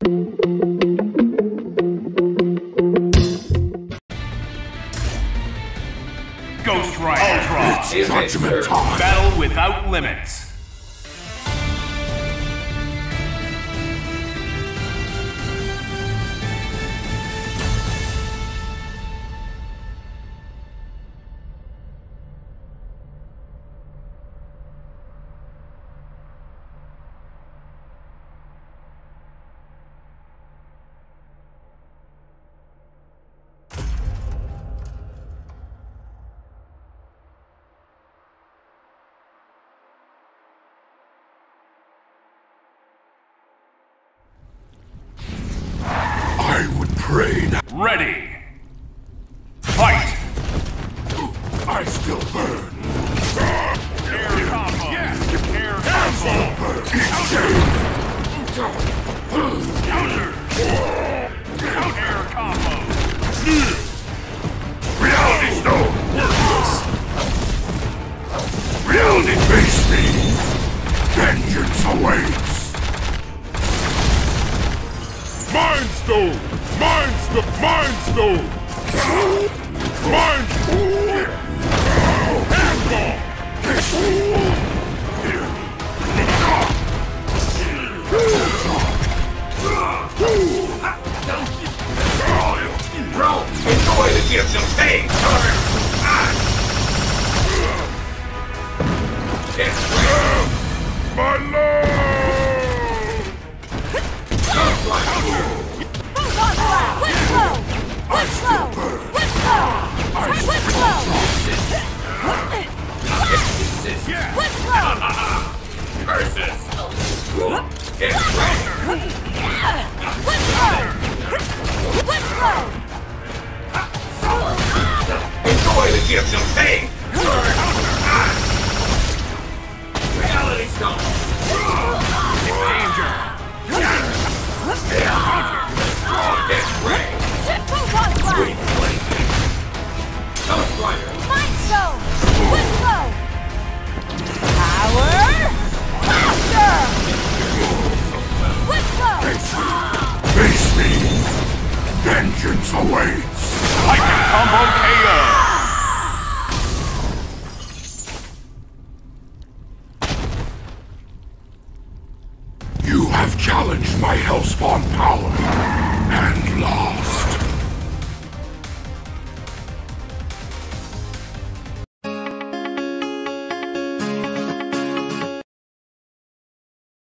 Ghost Rider. It's judgment time. Battle without limits. Ready! Fight! I still burn! Air combo! Yes! Air combo! Counter! Counter! Air combo! Reality stone! Worthless! Reality face me! Vengeance awaits! Mind stone! Mind Stone! Mind! Handball! Bro, enjoy the gift of pain! My love! Enjoy the gift of pain! Reality stone! Danger! Ghost Rider! Mind Stone! Quick Flow! Power! Master! Quick Flow! Face me! Vengeance awaits! Hyper Combo KO! You have challenged my Hellspawn power and lost.